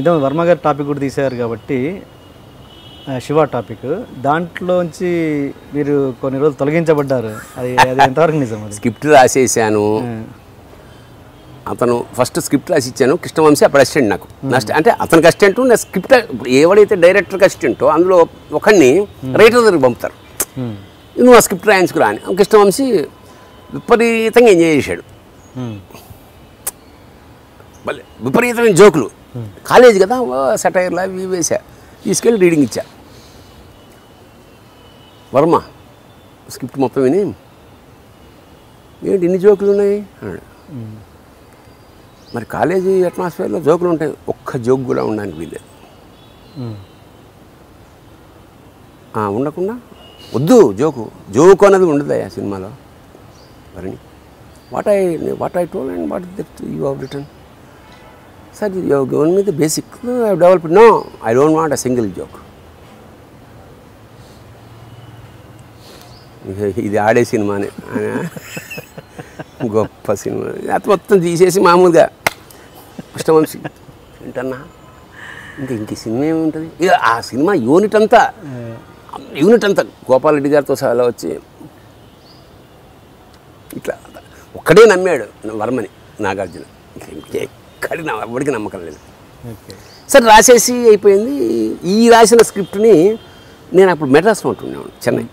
ఇంత వర్మగారి టాపిక్ కూడా తీశారు కాబట్టి శివ టాపిక్ దాంట్లోంచి మీరు కొన్ని రోజులు తొలగించబడ్డారు. అది అది ఎంతవరకు నిజం? స్క్రిప్ట్ రాసేసాను, అతను ఫస్ట్ స్క్రిప్ట్ రాసి ఇచ్చాను. కృష్ణవంశీ అప్పుడు అసిస్టెంట్ నాకు, అంటే అతనికి అసిస్టెంట్ నా స్క్రిప్ట్. ఇప్పుడు ఎవడైతే డైరెక్టర్కి అసిస్టెంటో అందులో ఒకరిని రైటర్ దగ్గరికి పంపుతారు, నువ్వు ఆ స్క్రిప్ట్ రాయించుకురా అని. కృష్ణవంశీ విపరీతంగా ఎంజాయ్ చేశాడు, విపరీతమైన జోకులు. కాలేజ్ కదా, సెటైర్లా ఇవి వేసా, తీసుకెళ్ళి రీడింగ్ ఇచ్చా. వర్మ స్క్రిప్ట్ మొత్తం విని, ఏంటి ఇన్ని జోకులు ఉన్నాయి అన్నాడు. మరి కాలేజీ అట్మాస్ఫియర్లో జోకులు ఉంటాయి, ఒక్క జోక్ కూడా ఉండడానికి వీల్లేదు. ఉండకుండా వద్దు, జోకు జోకు అనేది ఉండదు ఆ సినిమాలో. Bharani what I told and what you have written sir, you have given me the basic, I have developed. No, I don't want a single joke. ఇది ఆడే సినిమానే, గొప్ప సినిమా. అది మొత్తం తీసేసి మామూలుగా కృష్ణవంశీ ఏంటన్నా ఇంకా ఇంక సినిమా ఏముంటుంది. ఇక ఆ సినిమా యూనిట్ అంతా గోపాల్ రెడ్డి గారితో సహా వచ్చి ఇట్లా ఒక్కడే నమ్మాడు వర్మని, నాగార్జున. ఎక్కడికి ఎవరికి నమ్మకం లేదు. సరే రాసేసి అయిపోయింది. ఈ రాసిన స్క్రిప్ట్ని నేను అప్పుడు మెడ్రాస్లో ఉంటున్నాను, చెన్నై.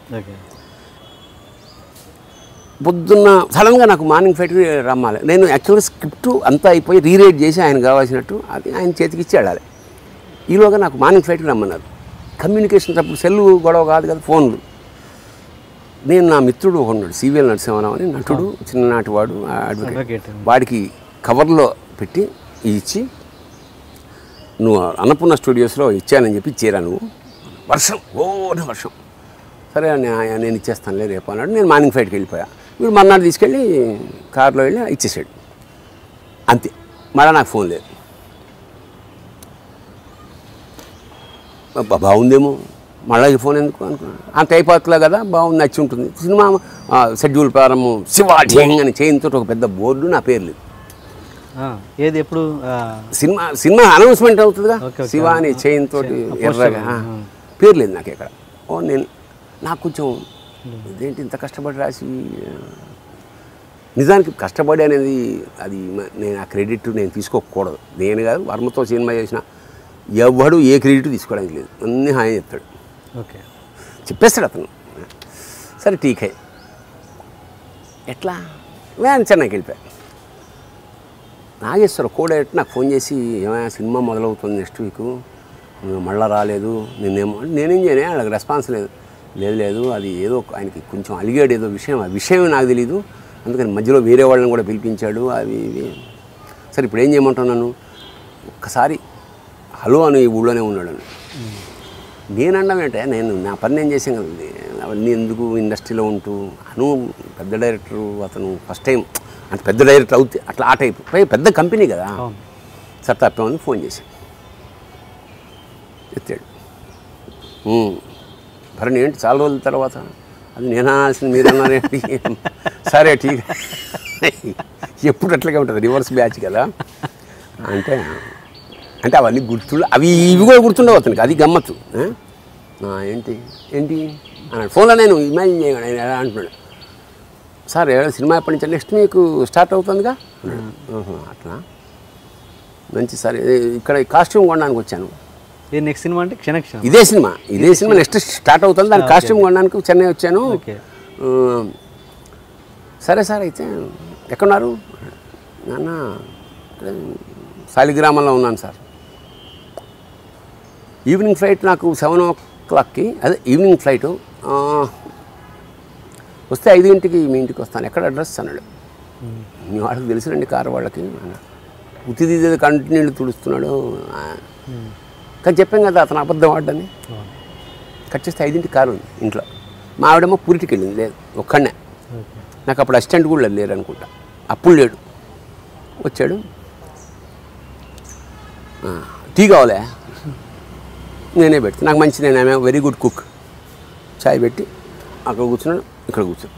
పొద్దున్న సడన్గా నాకు మార్నింగ్ ఫ్లైట్ రమ్మాలి. నేను యాక్చువల్గా స్క్రిప్ట్ అంతా అయిపోయి రీరైట్ చేసి ఆయన కావాల్సినట్టు అది ఆయన చేతికి ఇచ్చి ఆడాలి. ఈలోగా నాకు మార్నింగ్ ఫ్లైట్కి రమ్మన్నారు. కమ్యూనికేషన్ అప్పుడు సెల్లు గొడవ కాదు కదా, ఫోన్లు. నేను నా మిత్రుడు ఒకడు సివిఎల్ నరసింహారావు అని నటుడు, చిన్ననాటి వాడు, అడ్వకేట్, వాడికి కవర్లో పెట్టి ఇచ్చి, నువ్వు అన్నపూర్ణ స్టూడియోస్లో ఇచ్చానని చెప్పి ఇచ్చేరా నువ్వు. వర్షం ఓనే వర్షం. సరే నేను ఇచ్చేస్తానులే రేపు అన్నాడు. నేను మార్నింగ్ ఫ్లైట్కి వెళ్ళిపోయా. వీడు మర్నాడు తీసుకెళ్ళి కారులో వెళ్ళి ఇచ్చేసాడు. అంతే, మళ్ళీ నాకు ఫోన్ లేదు. బాగుందేమో, మళ్ళీ ఈ ఫోన్ ఎందుకు అనుకున్నాను. అంత అయిపోతులే కదా, బాగుంది, నచ్చి ఉంటుంది. సినిమా షెడ్యూల్ ప్రారంభం శివాఢ్యంగ్ అని చేయించుతో ఒక పెద్ద బోర్డు, నా పేరు లేదు. ఏది ఎప్పుడు సినిమా సినిమా అనౌన్స్మెంట్ అవుతుందిగా, శివ అని చేయింతో ఎర్రగా, పేరు లేదు నాకు ఎక్కడ. ఓ నేను నాకు కొంచెం ఇదేంటి ఇంత కష్టపడి రాసి, నిజానికి కష్టపడి అనేది అది నేను ఆ క్రెడిట్ నేను తీసుకోకూడదు. నేను కాదు, వర్మతో సినిమా చేసిన ఎవ్వడు ఏ క్రెడిట్ తీసుకోవడానికి లేదు. అన్నీ హాయ్ చెప్తాడు, ఓకే చెప్పేస్తాడు అతను. సరే టీకే ఎట్లా నేను చెన్నైకి వెళ్ళిపోయాను. నాగేశ్వర కోడైట్ నాకు ఫోన్ చేసి, ఏమైనా సినిమా మొదలవుతుంది నెక్స్ట్ వీక్, మళ్ళీ రాలేదు నిన్నేమో. నేనేం చేయలే, వాళ్ళకి రెస్పాన్స్ లేదు. లేదు అది ఏదో ఆయనకి కొంచెం అలిగాడు ఏదో విషయం, ఆ విషయం నాకు తెలీదు. అందుకని మధ్యలో వేరే వాళ్ళని కూడా పిలిపించాడు, అవి ఇవి. సరే ఇప్పుడు ఏం చేయమంటాను, నన్ను ఒక్కసారి హలో అని ఈ ఊళ్ళోనే ఉన్నాడు అని. నేనంటే నేను నా పని నేను చేసాను కదండి, అవన్నీ ఎందుకు ఇండస్ట్రీలో ఉంటూ. అను పెద్ద డైరెక్టరు అతను, ఫస్ట్ టైం అంటే పెద్ద డైరెక్టర్ అవుతే అట్లా ఆ టైప్, పెద్ద కంపెనీ కదా. సార్ తప్పేమని ఫోన్ చేశాను, ఎత్తాడు. భరణి ఏంటి చాలా రోజుల తర్వాత, అది నేను అనాల్సింది మీరు అన్నారేంటి. సరే ఠీక్, ఎప్పుడు అట్లాగే ఉంటుంది, రివర్స్ బ్యాచ్ కదా. అంటే అంటే అవన్నీ గుర్తుండ, అవి ఇవి కూడా గుర్తుండవు అతనికి, అది గమ్మత్తు. ఏంటి ఏంటి అన్నాడు ఫోన్లో. నేను ఇమాజిన్ చేయను ఆయన ఎలా అంటున్నాడు. సార్ సినిమా ఎప్పటి నుంచి, నెక్స్ట్ మీకు స్టార్ట్ అవుతుందిగా అన్నాడు. అట్లా మంచి, సరే ఇక్కడ కాస్ట్యూమ్ కొనడానికి వచ్చాను. నెక్స్ట్ సినిమా అంటే క్షణక్షణం ఇదే సినిమా నెక్స్ట్ స్టార్ట్ అవుతుంది, దాని కాస్ట్యూమ్ కొనడానికి చెన్నై వచ్చాను. సరే సార్ అయితే ఎక్కడున్నారు నాన్న. సాలిగ్రామంలో ఉన్నాను సార్. ఈవినింగ్ ఫ్లైట్ నాకు 7 o'clockకి, అదే ఈవినింగ్ ఫ్లైటు వస్తే 5 గంటలకి మీ ఇంటికి వస్తాను, ఎక్కడ అడ్రస్ అన్నాడు. మీ వాళ్ళకి తెలుసునండి కారు వాళ్ళకి అన్నాడు. ఉతిది కంటిన్యూ తుడుస్తున్నాడు కానీ చెప్పాం కదా అతను అబద్ధం ఆడని. కట్ చేస్తే 5 గంటలకి కారు ఉంది ఇంట్లో. మా ఆవిడేమో పూరిటికి వెళ్ళింది, లేదు ఒక్కడనే. నాకు అప్పుడు అసిస్టెంట్ కూడా లేరు అనుకుంటా, అప్పుడు లేడు. వచ్చాడు, టీ కావాలే, నేనే పెడితే నాకు మంచి, నేను ఆమె వెరీ గుడ్ కుక్. చాయ్ పెట్టి అక్కడ కూర్చున్నాడు, ఇక్కడ కూర్చున్నాడు.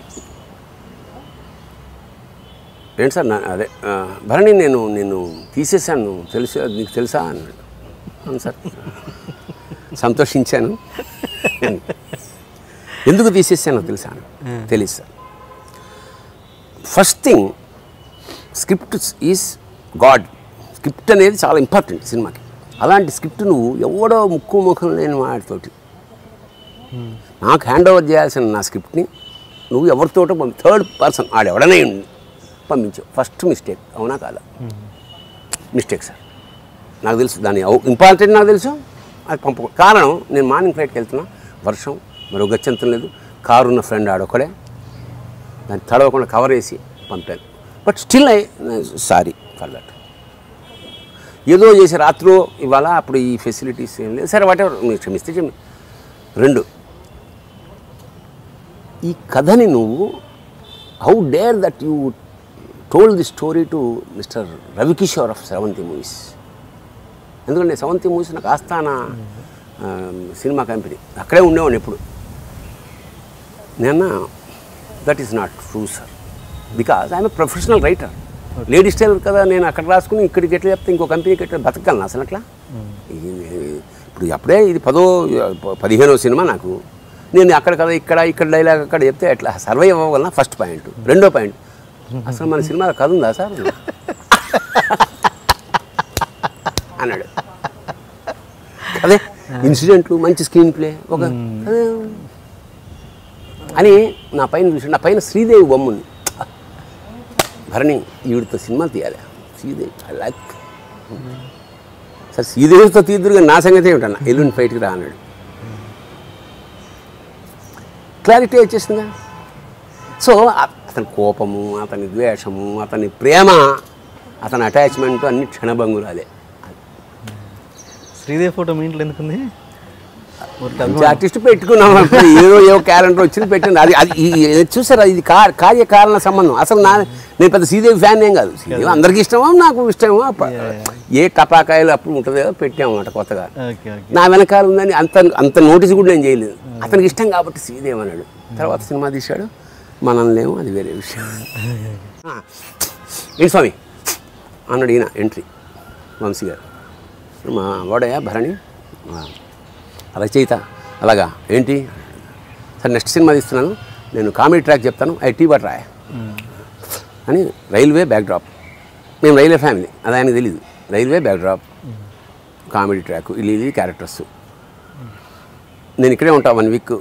ఏంటి సార్, అదే భరణి నేను తీసేసాను తెలుసా, నీకు తెలుసా అన్నాడు. sir. సంతోషించాను ఎందుకు తీసేసానో తెలుసా తెలుసా first thing script is god script అనేది చాలా ఇంపార్టెంట్ సినిమాకి అలాంటి స్క్రిప్ట్ ను ఎవడో ముక్కుముఖం లేని వాడితోటి నాకు హ్యాండ్ ఓవర్ చేయాల్సిన నా స్క్రిప్ట్ ని నువ్వు ఎవరితోటో థర్డ్ పర్సన్ ఆడెవడనే పంపించావు ఫస్ట్ మిస్టేక్ అవునా కాదా మిస్టేక్ సార్ నాకు తెలుసు దాని ఇంపార్టెంట్ నాకు తెలుసు అది పంప కారణం నేను మార్నింగ్ ఫ్లైట్కి వెళ్తున్నా వర్షం మరో గచ్చంతం లేదు కారు ఉన్న ఫ్రెండ్ ఆడొక్కడే దాన్ని తడవకుండా కవర్ వేసి పంపాను but still I sorry for that ఏదో చేసి రాత్రో ఇవాళ అప్పుడు ఈ ఫెసిలిటీస్ ఏం లేదు సరే వాటెవర్ మీరు క్షమిస్తే క్షమి రెండు ఈ కథని నువ్వు how dare that you told the story to mister Ravikishore of 70 movies ఎందుకంటే 70 మూవీస్ నాకు ఆస్థాన సినిమా కంపెనీ అక్కడే ఉండేవాడిని ఎప్పుడు నేను that is not true sir because I'm a professional writer Ladies Tailor కదా నేను అక్కడ రాసుకుని ఇక్కడికి ఎట్లా చెప్తే ఇంకో కంపెనీకి ఎట్లా బతకాలను అసలు అట్లా ఇప్పుడు అప్పుడే ఇది 15వ సినిమా నాకు నేను అక్కడ కదా ఇక్కడ డైలాగ్ అక్కడ చెప్తే ఎట్లా సర్వైవ్ అవ్వగలనా ఫస్ట్ పాయింట్ రెండో పాయింట్ అసలు మన సినిమా కథ ఉందా సార్ అన్నాడు అదే ఇన్సిడెంట్లు మంచి స్క్రీన్ ప్లే ఒక అని నా పైన చూసాడు నా పైన శ్రీదేవి బొమ్ముని భరణి ఈవిడితో సినిమా తీయాలి శ్రీదేవి లైక్ సార్ శ్రీదేవితో తీద్దురుగా నా సంగతి ఏమిటన్నా ఎల్లుండి ఫైట్కి రా అన్నాడు క్లారిటీ వచ్చేసిందా సో అతని కోపము అతని ద్వేషము అతని ప్రేమ అతని అటాచ్మెంట్ అన్ని క్షణభంగురాలే శ్రీదేవి ఫోటో మీ ఇంట్లో ఎందుకుంది ఆర్టిస్ట్ పెట్టుకున్నాం ఏదో క్యాలెండర్ వచ్చింది పెట్టింది అది అది చూసారా ఇది కార్యకారణ సంబంధం అసలు నేను పెద్ద శ్రీదేవి ఫ్యాన్ ఏం కాదు శ్రీదేవి అందరికీ ఇష్టమో నాకు ఇష్టమో ఏ టపాకాయలు అప్పుడు ఉంటుంది కదా పెట్టామన్నమాట కొత్తగా నా వెనకాల ఉందని అంత నోటీస్ కూడా నేను చేయలేదు అతనికి ఇష్టం కాబట్టి శ్రీదేవి అన్నాడు తర్వాత సినిమా తీశాడు మనల్నేమో అది వేరే విషయం ఏంటి స్వామి అన్నాడు ఈయన ఎంట్రీ వంశీ గారు మా వాడయ్యా భరణి రచయిత అలాగా ఏంటి సార్ నెక్స్ట్ సినిమా తీస్తున్నాను నేను కామెడీ ట్రాక్ చెప్తాను ఐ టీ బట్ రాయ అని రైల్వే బ్యాక్డ్రాప్ మేము రైల్వే ఫ్యామిలీ అది ఆయనకు తెలీదు రైల్వే బ్యాక్డ్రాప్ కామెడీ ట్రాక్ ఇల్లు ఇది క్యారెక్టర్స్ నేను ఇక్కడే ఉంటాను 1 వీక్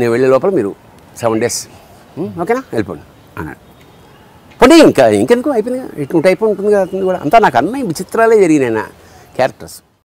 నేను వెళ్ళే లోపల మీరు 7 డేస్ ఓకేనా వెళ్ళిపోండి అన్నాడు పోనీ ఇంకెందుకు అయిపోయింది ఇట్లా ఉంటుంది అయిపోతుంది కదా కూడా అంతా నాకు అన్నీ విచిత్రాలే జరిగినాయి క్యారెక్టర్స్